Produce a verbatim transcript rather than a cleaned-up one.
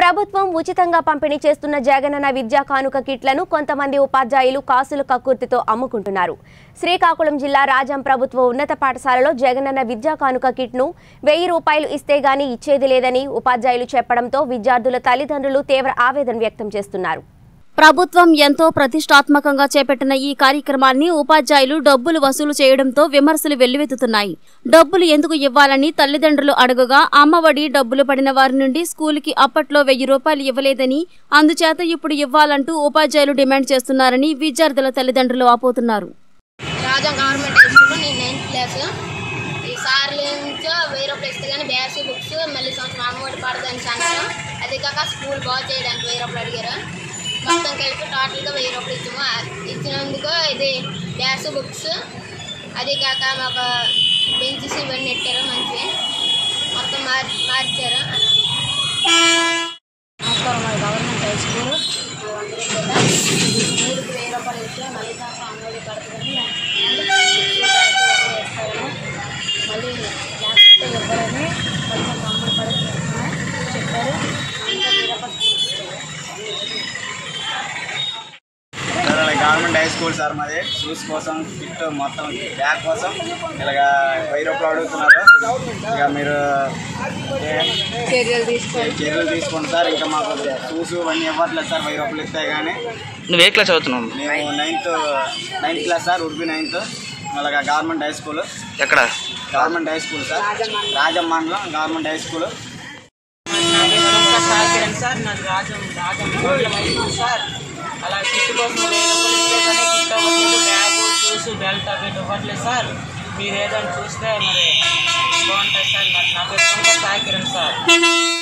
ప్రభుత్వం ఉచితంగా పంపిణీ చేస్తున్న జగనన్న విద్యా కానుక కిట్లను కొంతమంది ఉపాధ్యాయులు కాసుల కక్కుర్తితో అమ్ముకుంటున్నారు. శ్రీకాకుళం జిల్లా రాజం ప్రభుత్వ ఉన్నత పాఠశాలలో జగనన్న విద్యా కానుక కిట్ను వెయ్యి రూపాయలు ఇస్తే గాని ఇచ్చేది లేదని ఉపాధ్యాయులు చెప్పడంతో విద్యార్థుల తల్లిదండ్రులు తీవ్ర ఆవేదన వ్యక్తం చేస్తున్నారు. ప్రభుత్వం ఎంతో ప్రతిష్టాత్మకంగా చేపట్టిన ఈ కార్యక్రమాన్ని ఉపాధ్యాయులు డబ్బులు వసూలు చేయడంతో విమర్శలు వెల్లువెత్తుతున్నాయి. డబ్బులు ఎందుకు ఇవ్వాలని తల్లిదండ్రులు అడగగా అమ్మఒడి డబ్బులు పడిన వారి నుండి స్కూలుకి అప్పట్లో వెయ్యి రూపాయలు ఇవ్వలేదని అందుచేత ఇప్పుడు ఇవ్వాలంటూ ఉపాధ్యాయులు డిమాండ్ చేస్తున్నారని విద్యార్థుల తల్లిదండ్రులు ఆపోతున్నారు. మొత్తం కలిపి టోటల్గా వెయ్యి రూపాయలు ఇచ్చాము. ఇచ్చినందుకు ఇది డ్యాస్ బుక్స్ అది కాక మాకు బెంచెస్ ఇవన్నీ పెట్టారు. మంచిగా మొత్తం మార్ మార్చారు గవర్నమెంట్ హై స్కూల్ మూడుకి వెయ్యి రూపాయలు ఇచ్చాము. మళ్ళీ కాస్త అంగడి పడుతుంది వేస్తాము. మళ్ళీ జాగ్రత్త ఇవ్వాలని కొంచెం అమ్మడి పడుతున్నాం చెప్పారు. గవర్నమెంట్ హై స్కూల్ సార్ మాది. షూస్ కోసం కిట్ మొత్తం బ్యాగ్ కోసం ఇలాగ వెయ్యి రూపాయలు అడుగుతున్నారు. ఇక మీరు చర్యలు తీసుకోండి సార్. ఇంకా మాకు షూస్ అన్నీ ఇవ్వట్లేదు సార్. వెయ్యి రూపాయలు ఇస్తాయి కానీ. నువ్వు ఏ క్లాస్ అవుతున్నావు? మేము ninth ninth class sir, Udupi ninth. అలాగ గవర్నమెంట్ హై స్కూల్. ఎక్కడ? Government high school sir, Rajahmundry government high school. Sir నాకు రాజం రాజం సార్ అలా కిట్ కోసం బ్యాగు షూస్ బెల్ట్ అవి ఇవ్వట్లేదు సార్. మీరు ఏదైనా చూస్తే మరి బాగుంటుంది సార్. నాకు నా పేరు సాకిరణ్ సార్.